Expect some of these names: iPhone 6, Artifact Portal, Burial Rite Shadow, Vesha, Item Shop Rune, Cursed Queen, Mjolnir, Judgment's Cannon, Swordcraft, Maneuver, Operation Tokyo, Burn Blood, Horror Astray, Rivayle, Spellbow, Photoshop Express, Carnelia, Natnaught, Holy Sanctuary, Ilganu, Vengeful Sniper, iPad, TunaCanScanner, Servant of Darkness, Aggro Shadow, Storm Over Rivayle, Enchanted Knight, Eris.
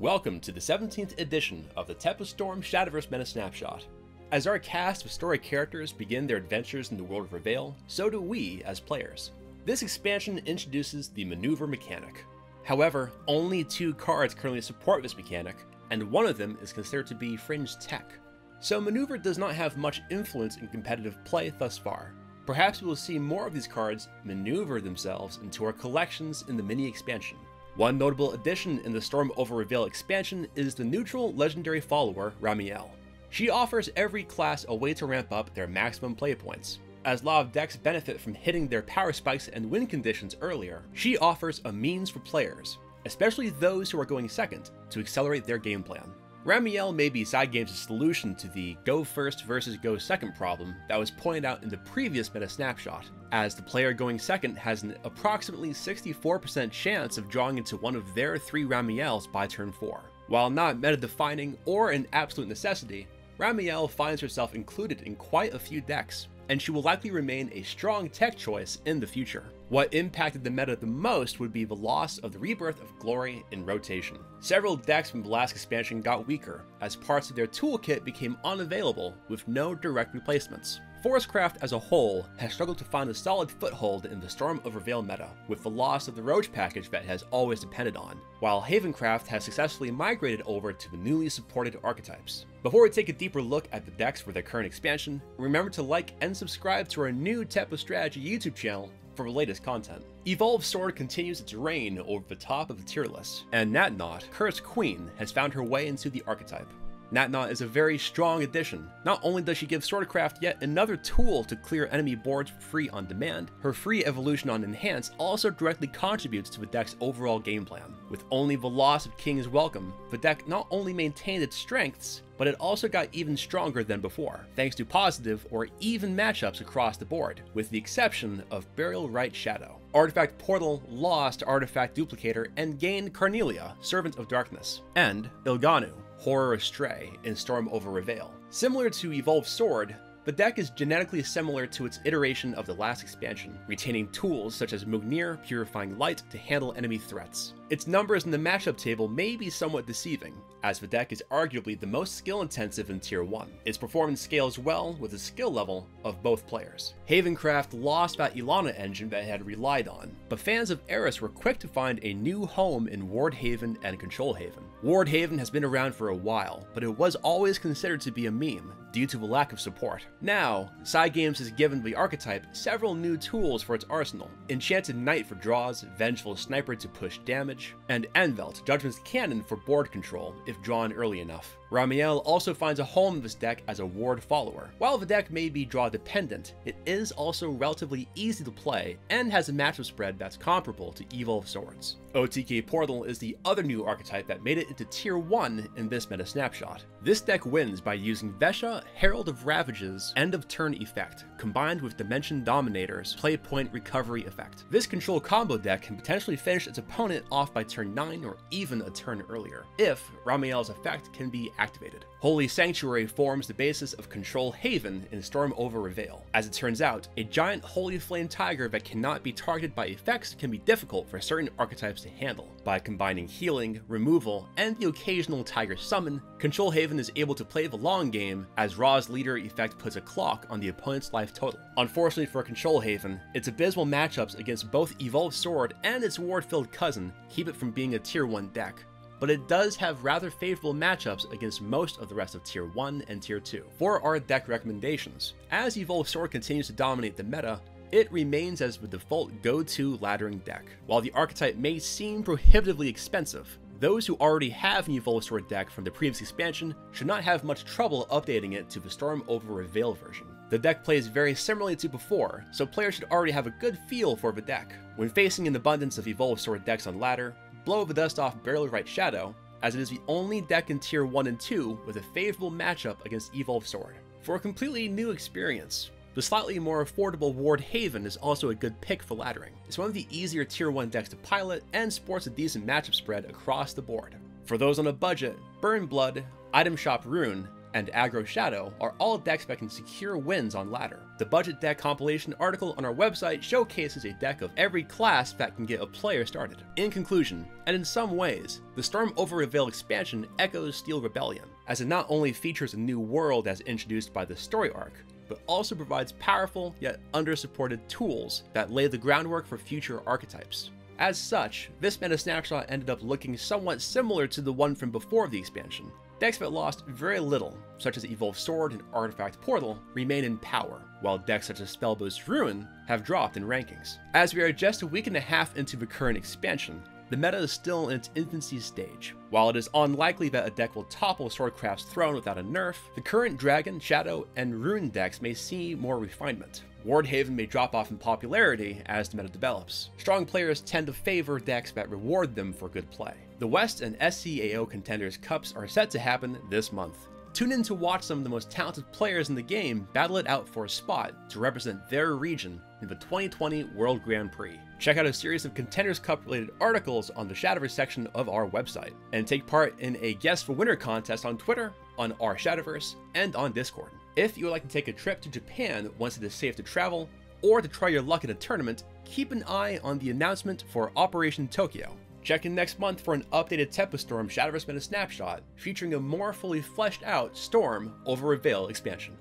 Welcome to the 17th edition of the Tempo Storm Shadowverse Meta Snapshot. As our cast of story characters begin their adventures in the world of Rivayle, so do we as players. This expansion introduces the Maneuver mechanic. However, only two cards currently support this mechanic, and one of them is considered to be fringe tech. So Maneuver does not have much influence in competitive play thus far. Perhaps we will see more of these cards maneuver themselves into our collections in the mini expansion. One notable addition in the Storm Over Rivayle expansion is the neutral legendary follower Ramiel. She offers every class a way to ramp up their maximum play points. As Law of decks benefit from hitting their power spikes and win conditions earlier, she offers a means for players, especially those who are going second, to accelerate their game plan. Ramiel may be Side Games' solution to the go first versus go second problem that was pointed out in the previous meta snapshot, as the player going second has an approximately 64% chance of drawing into one of their three Ramiels by turn 4. While not meta-defining or an absolute necessity, Ramiel finds herself included in quite a few decks, and she will likely remain a strong tech choice in the future. What impacted the meta the most would be the loss of the Rebirth of Glory in Rotation. Several decks from the last expansion got weaker, as parts of their toolkit became unavailable with no direct replacements. Forcecraft as a whole has struggled to find a solid foothold in the Storm Over Rivayle meta, with the loss of the Roach Package that has always depended on, while Havencraft has successfully migrated over to the newly supported archetypes. Before we take a deeper look at the decks for their current expansion, remember to like and subscribe to our new Tempo Strategy YouTube channel for the latest content. Evolved Sword continues its reign over the top of the tier list, and Natnaught, Cursed Queen, has found her way into the archetype. Natnaught is a very strong addition. Not only does she give Swordcraft yet another tool to clear enemy boards free on demand, her free evolution on Enhance also directly contributes to the deck's overall game plan. With only the loss of King's Welcome, the deck not only maintained its strengths, but it also got even stronger than before, thanks to positive or even matchups across the board, with the exception of Burial Rite Shadow. Artifact Portal lost Artifact Duplicator and gained Carnelia, Servant of Darkness, and Ilganu, Horror Astray in Storm Over Rivayle. Similar to Evolved Sword, the deck is genetically similar to its iteration of the last expansion, retaining tools such as Mjolnir, Purifying Light to handle enemy threats. Its numbers in the matchup table may be somewhat deceiving, as the deck is arguably the most skill-intensive in Tier 1. Its performance scales well with the skill level of both players. Havencraft lost that Ilana engine that it had relied on, but fans of Eris were quick to find a new home in Wardhaven and Controlhaven. Wardhaven has been around for a while, but it was always considered to be a meme due to the lack of support. Now, Side Games has given the archetype several new tools for its arsenal. Enchanted Knight for draws, Vengeful Sniper to push damage, and Envelt, Judgment's Cannon for board control if drawn early enough. Ramiel also finds a home in this deck as a ward follower. While the deck may be draw dependent, it is also relatively easy to play and has a matchup spread that's comparable to Evolved Swords. OTK Portal is the other new archetype that made it into Tier 1 in this meta snapshot. This deck wins by using Vesha, Herald of Ravage's end of turn effect, combined with Dimension Dominator's play point recovery effect. This control combo deck can potentially finish its opponent off by turn 9 or even a turn earlier, if Ramiel's effect can be activated. Holy Sanctuary forms the basis of Controlhaven in Storm Over Rivayle. As it turns out, a giant holy flame tiger that cannot be targeted by effects can be difficult for certain archetypes to handle. By combining healing, removal, and the occasional tiger summon, Controlhaven is able to play the long game as Ra's leader effect puts a clock on the opponent's life total. Unfortunately for Controlhaven, its abysmal matchups against both Evolved Sword and its ward-filled cousin keep it from being a Tier 1 deck, but it does have rather favorable matchups against most of the rest of Tier 1 and Tier 2. For our deck recommendations, as Evolved Sword continues to dominate the meta, it remains as the default go-to laddering deck. While the archetype may seem prohibitively expensive, those who already have an Evolved Sword deck from the previous expansion should not have much trouble updating it to the Storm Over Rivayle version. The deck plays very similarly to before, so players should already have a good feel for the deck. When facing an abundance of Evolved Sword decks on ladder, blow the dust off Burial Rite Shadow, as it is the only deck in Tier 1 and 2 with a favorable matchup against Evolved Sword. For a completely new experience, the slightly more affordable Wardhaven is also a good pick for laddering. It's one of the easier Tier 1 decks to pilot and sports a decent matchup spread across the board. For those on a budget, Burn Blood, Item Shop Rune, and Aggro Shadow are all decks that can secure wins on ladder. The budget deck compilation article on our website showcases a deck of every class that can get a player started. In conclusion, and in some ways, the Storm Over Rivayle expansion echoes Steel Rebellion, as it not only features a new world as introduced by the story arc, but also provides powerful yet under-supported tools that lay the groundwork for future archetypes. As such, this meta snapshot ended up looking somewhat similar to the one from before the expansion. Decks that lost very little, such as Evolved Sword and Artifact Portal, remain in power, while decks such as Spellbow's Ruin have dropped in rankings. As we are just a week and a half into the current expansion, the meta is still in its infancy stage. While it is unlikely that a deck will topple Swordcraft's throne without a nerf, the current Dragon, Shadow, and Ruin decks may see more refinement. Wardhaven may drop off in popularity as the meta develops. Strong players tend to favor decks that reward them for good play. The West and SCAO Contenders Cups are set to happen this month. Tune in to watch some of the most talented players in the game battle it out for a spot to represent their region in the 2020 World Grand Prix. Check out a series of Contenders Cup related articles on the Shadowverse section of our website, and take part in a Guess for Winner contest on Twitter, on our Shadowverse, and on Discord. If you would like to take a trip to Japan once it is safe to travel, or to try your luck in a tournament, keep an eye on the announcement for Operation Tokyo. Check in next month for an updated Tempo Storm Shadowverse meta snapshot featuring a more fully fleshed out Storm Over Rivayle expansion.